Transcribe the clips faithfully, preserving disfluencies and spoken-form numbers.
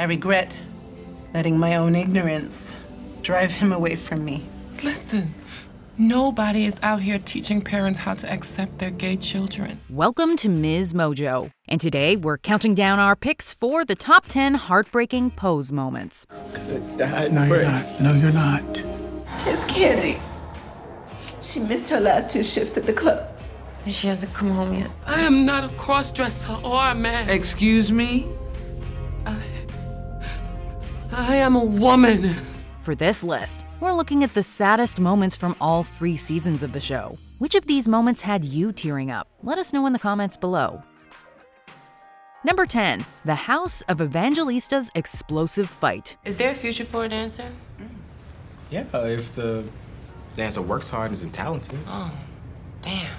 I regret letting my own ignorance drive him away from me. Listen, nobody is out here teaching parents how to accept their gay children. Welcome to Miz Mojo. And today we're counting down our picks for the top ten heartbreaking Pose moments. No, you're not. No, you're not. It's Candy. She missed her last two shifts at the club. She hasn't come home yet. I am not a cross-dresser or a man. Excuse me? I, I am a woman. For this list, we're looking at the saddest moments from all three seasons of the show. Which of these moments had you tearing up? Let us know in the comments below. Number ten, the House of Evangelista's explosive fight. Is there a future for a dancer? Mm. Yeah, if the dancer works hard and isn't talented. Oh, damn.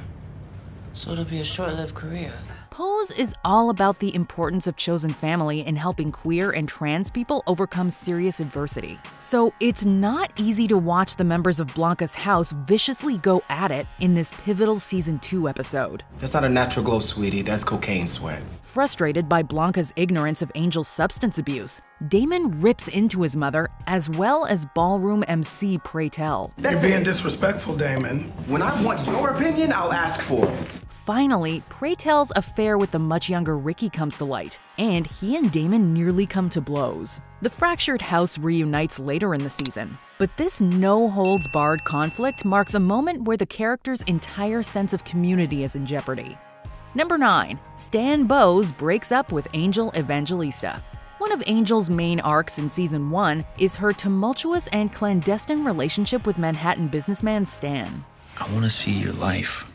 So it'll be a short-lived career. Pose is all about the importance of chosen family in helping queer and trans people overcome serious adversity. So it's not easy to watch the members of Blanca's house viciously go at it in this pivotal season two episode. That's not a natural glow, sweetie. That's cocaine sweat. Frustrated by Blanca's ignorance of Angel's substance abuse, Damon rips into his mother as well as ballroom M C Pray Tell. You're being disrespectful, Damon. When I want your opinion, I'll ask for it. Finally, Pray Tell's affair with the much younger Ricky comes to light, and he and Damon nearly come to blows. The fractured house reunites later in the season, but this no-holds-barred conflict marks a moment where the character's entire sense of community is in jeopardy. Number nine, Stan Bowes breaks up with Angel Evangelista. One of Angel's main arcs in season one is her tumultuous and clandestine relationship with Manhattan businessman Stan. I want to see your life.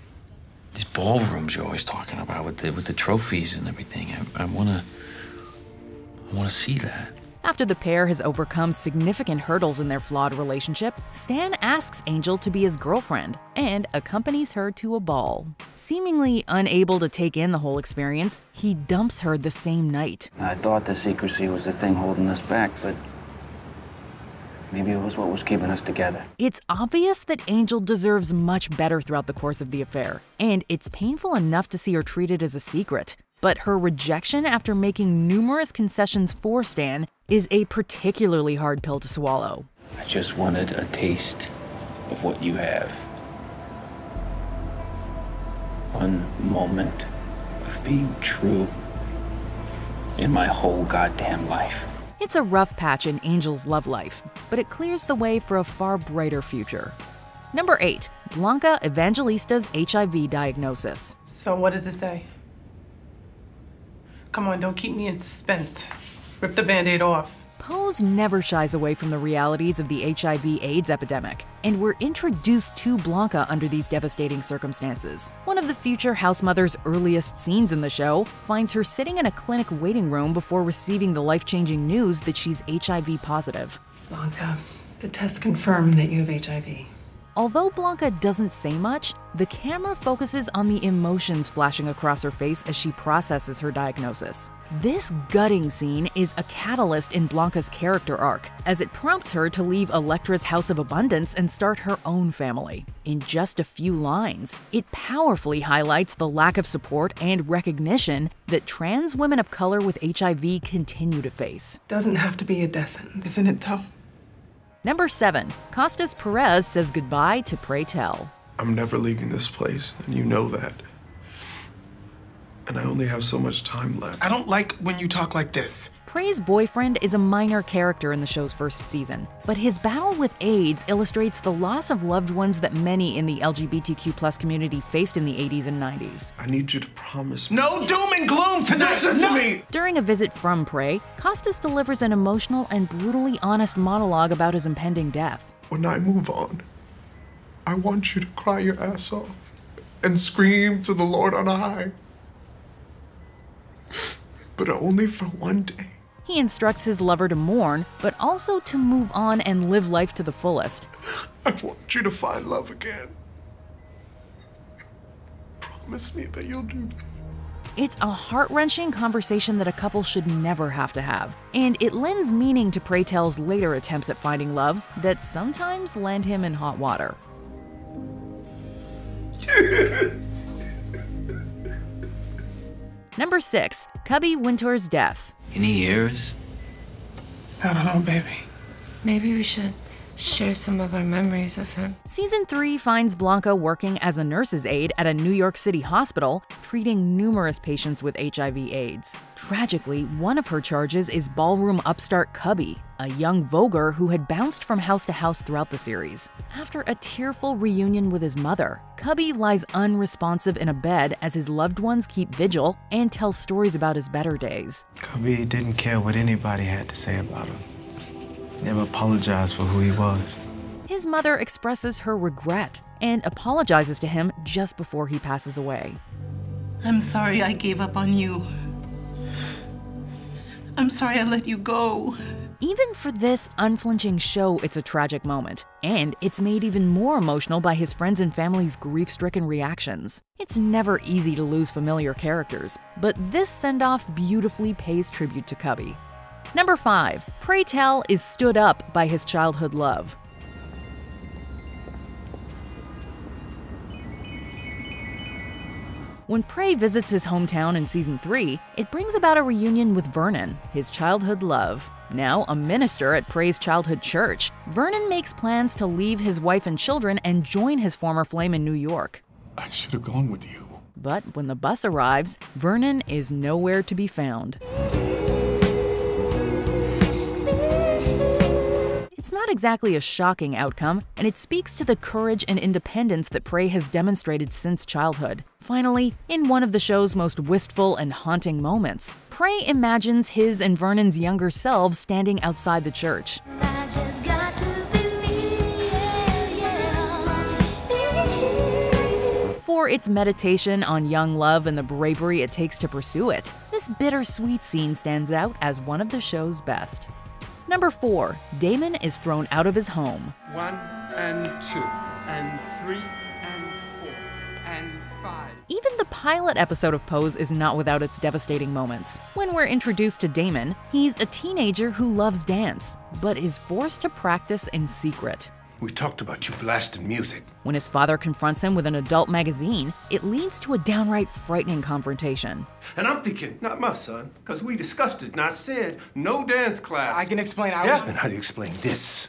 These ballrooms you're always talking about with the, with the trophies and everything. I, I wanna, I wanna see that. After the pair has overcome significant hurdles in their flawed relationship, Stan asks Angel to be his girlfriend and accompanies her to a ball. Seemingly unable to take in the whole experience, he dumps her the same night. I thought the secrecy was the thing holding us back, but maybe it was what was keeping us together. It's obvious that Angel deserves much better throughout the course of the affair, and it's painful enough to see her treated as a secret. But her rejection after making numerous concessions for Stan is a particularly hard pill to swallow. I just wanted a taste of what you have. One moment of being true in my whole goddamn life. It's a rough patch in Angel's love life, but it clears the way for a far brighter future. Number eight, Blanca Evangelista's H I V diagnosis. So what does it say? Come on, don't keep me in suspense. Rip the Band-Aid off. Pose never shies away from the realities of the H I V AIDS epidemic, and we're introduced to Blanca under these devastating circumstances. One of the future house mother's earliest scenes in the show finds her sitting in a clinic waiting room before receiving the life-changing news that she's H I V positive. Blanca, the test confirmed that you have H I V. Although Blanca doesn't say much, the camera focuses on the emotions flashing across her face as she processes her diagnosis. This gutting scene is a catalyst in Blanca's character arc, as it prompts her to leave Elektra's House of Abundance and start her own family. In just a few lines, it powerfully highlights the lack of support and recognition that trans women of color with H I V continue to face. Doesn't have to be a death sentence, isn't it though? Number seven, Costas Perez says goodbye to Pray Tell. I'm never leaving this place, and you know that. And I only have so much time left. I don't like when you talk like this. Pray's boyfriend is a minor character in the show's first season, but his battle with AIDS illustrates the loss of loved ones that many in the L G B T Q plus community faced in the eighties and nineties. I need you to promise me. No doom and gloom tonight! Listen to me! During a visit from Pray, Costas delivers an emotional and brutally honest monologue about his impending death. When I move on, I want you to cry your ass off and scream to the Lord on high, but only for one day. He instructs his lover to mourn, but also to move on and live life to the fullest. I want you to find love again. Promise me that you'll do that. It's a heart-wrenching conversation that a couple should never have to have, and it lends meaning to Pray Tell's later attempts at finding love that sometimes land him in hot water. Number six, Cubby Wintour's death. Any years I don't know, baby. Maybe we should share some of our memories of him. Season three finds Blanca working as a nurse's aide at a New York City hospital, treating numerous patients with H I V AIDS. Tragically, one of her charges is ballroom upstart Cubby, a young voguer who had bounced from house to house throughout the series. After a tearful reunion with his mother, Cubby lies unresponsive in a bed as his loved ones keep vigil and tell stories about his better days. Cubby didn't care what anybody had to say about him. Never apologized for who he was. His mother expresses her regret and apologizes to him just before he passes away. I'm sorry I gave up on you. I'm sorry I let you go. Even for this unflinching show, it's a tragic moment, and it's made even more emotional by his friends and family's grief-stricken reactions. It's never easy to lose familiar characters, but this send-off beautifully pays tribute to Cubby. Number five, Pray Tell is stood up by his childhood love. When Pray visits his hometown in season three, it brings about a reunion with Vernon, his childhood love. Now a minister at Pray's childhood church, Vernon makes plans to leave his wife and children and join his former flame in New York. I should have gone with you. But when the bus arrives, Vernon is nowhere to be found. It's not exactly a shocking outcome, and it speaks to the courage and independence that Pray has demonstrated since childhood. Finally, in one of the show's most wistful and haunting moments, Pray imagines his and Vernon's younger selves standing outside the church. I just got to believe, yeah, yeah, believe. For its meditation on young love and the bravery it takes to pursue it, this bittersweet scene stands out as one of the show's best. Number four, Damon is thrown out of his home. One and two and three and four and five. Even the pilot episode of Pose is not without its devastating moments. When we're introduced to Damon, he's a teenager who loves dance, but is forced to practice in secret. We talked about you blasting music. When his father confronts him with an adult magazine, it leads to a downright frightening confrontation. And I'm thinking, not my son, because we discussed it, and I said, no dance class. I can explain. I yeah. was... How do you explain this?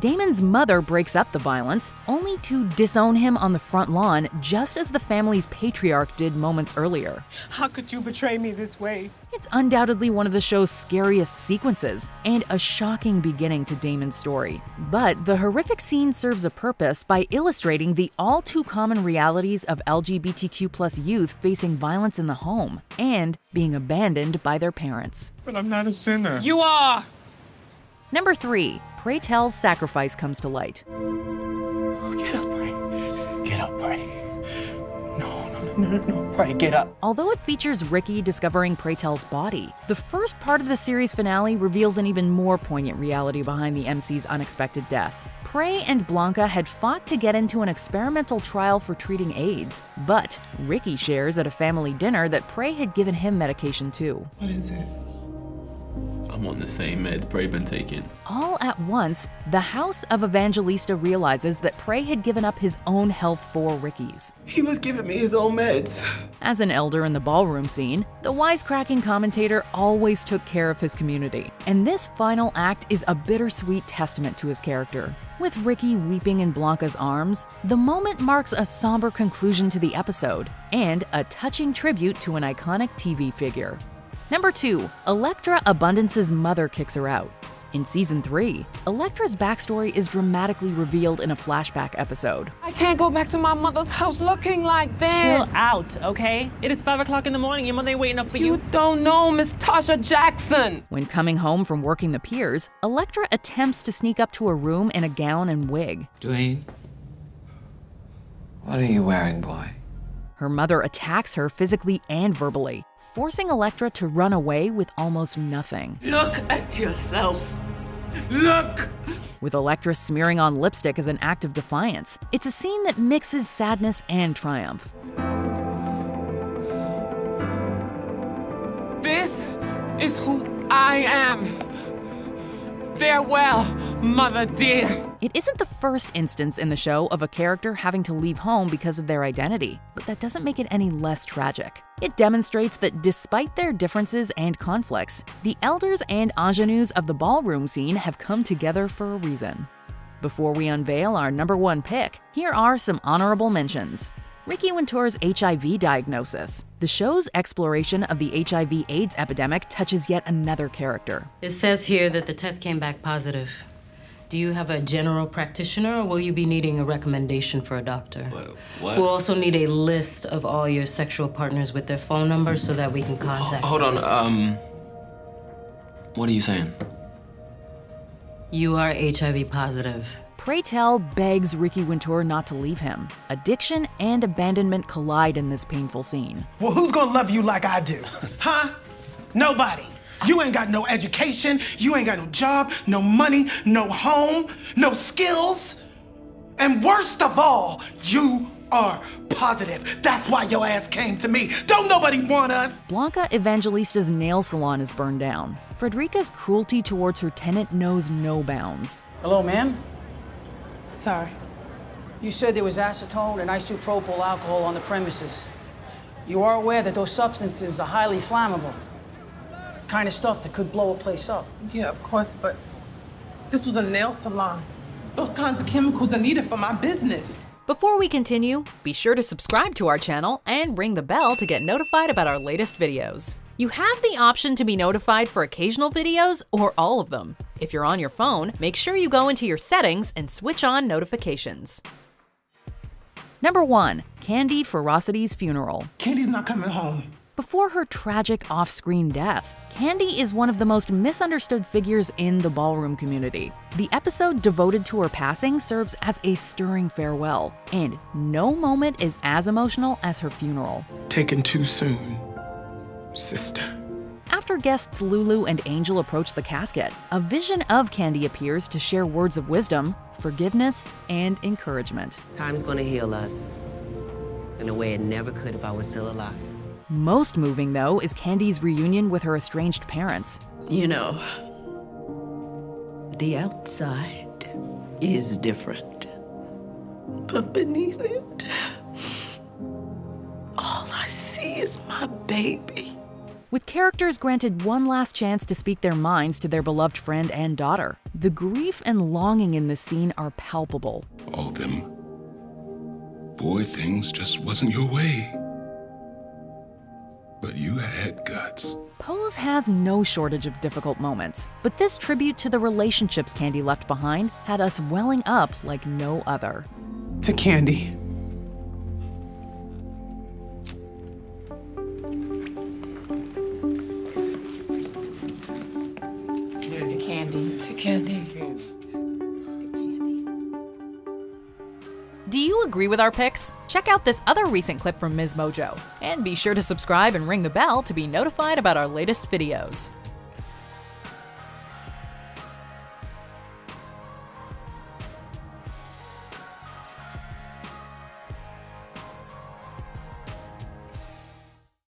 Damon's mother breaks up the violence, only to disown him on the front lawn, just as the family's patriarch did moments earlier. How could you betray me this way? It's undoubtedly one of the show's scariest sequences, and a shocking beginning to Damon's story. But the horrific scene serves a purpose by illustrating the all-too-common realities of L G B T Q plus youth facing violence in the home, and being abandoned by their parents. But I'm not a sinner. You are! Number three. Pray Tell's sacrifice comes to light. Oh, get up, Pray. Get up, Pray. No, no, no, no, no, Pray, get up. Although it features Ricky discovering Pray Tell's body, the first part of the series finale reveals an even more poignant reality behind the M C's unexpected death. Pray and Blanca had fought to get into an experimental trial for treating AIDS, but Ricky shares at a family dinner that Pray had given him medication too. What is it? I'm on the same meds Pray been taking. All at once, the House of Evangelista realizes that Pray had given up his own health for Ricky's. He was giving me his own meds. As an elder in the ballroom scene, the wisecracking commentator always took care of his community, and this final act is a bittersweet testament to his character. With Ricky weeping in Blanca's arms, the moment marks a somber conclusion to the episode, and a touching tribute to an iconic T V figure. Number two, Elektra Abundance's mother kicks her out. In season three, Elektra's backstory is dramatically revealed in a flashback episode. I can't go back to my mother's house looking like this. Chill out, okay? It is five o'clock in the morning. Your mother ain't waiting up for you. You don't know Miss Tasha Jackson. When coming home from working the piers, Elektra attempts to sneak up to a room in a gown and wig. Dwayne, what are you wearing, boy? Her mother attacks her physically and verbally, forcing Elektra to run away with almost nothing. Look at yourself. Look! With Elektra smearing on lipstick as an act of defiance, it's a scene that mixes sadness and triumph. This is who I am. Farewell, Mother dear! It isn't the first instance in the show of a character having to leave home because of their identity, but that doesn't make it any less tragic. It demonstrates that despite their differences and conflicts, the elders and ingenues of the ballroom scene have come together for a reason. Before we unveil our number one pick, here are some honorable mentions. Ricky Wintour's H I V diagnosis. The show's exploration of the H I V AIDS epidemic touches yet another character. It says here that the test came back positive. Do you have a general practitioner, or will you be needing a recommendation for a doctor? What? What? We'll also need a list of all your sexual partners with their phone numbers so that we can contact. Hold on, um, what are you saying? You are H I V positive. Pray Tell begs Ricky Wintour not to leave him. Addiction and abandonment collide in this painful scene. Well, who's gonna love you like I do? Huh? Nobody. You ain't got no education, you ain't got no job, no money, no home, no skills. And worst of all, you are positive. That's why your ass came to me. Don't nobody want us. Blanca Evangelista's nail salon is burned down. Frederica's cruelty towards her tenant knows no bounds. Hello, ma'am. Sorry. You said there was acetone and isopropyl alcohol on the premises. You are aware that those substances are highly flammable. Kind of stuff that could blow a place up. Yeah, of course, but this was a nail salon. Those kinds of chemicals are needed for my business. Before we continue, be sure to subscribe to our channel and ring the bell to get notified about our latest videos. You have the option to be notified for occasional videos or all of them. If you're on your phone, make sure you go into your settings and switch on notifications. Number one, Candy Ferocity's funeral. Candy's not coming home. Before her tragic off-screen death, Candy is one of the most misunderstood figures in the ballroom community. The episode devoted to her passing serves as a stirring farewell, and no moment is as emotional as her funeral. Taken too soon. Sister. After guests Lulu and Angel approach the casket, a vision of Candy appears to share words of wisdom, forgiveness, and encouragement. Time's gonna heal us in a way it never could if I was still alive. Most moving, though, is Candy's reunion with her estranged parents. You know, the outside is different, but beneath it, all I see is my baby. With characters granted one last chance to speak their minds to their beloved friend and daughter, the grief and longing in this scene are palpable. All them boy things just wasn't your way, but you had guts. Pose has no shortage of difficult moments, but this tribute to the relationships Candy left behind had us welling up like no other. To Candy. Candy. Do you agree with our picks? Check out this other recent clip from Miz Mojo, and be sure to subscribe and ring the bell to be notified about our latest videos.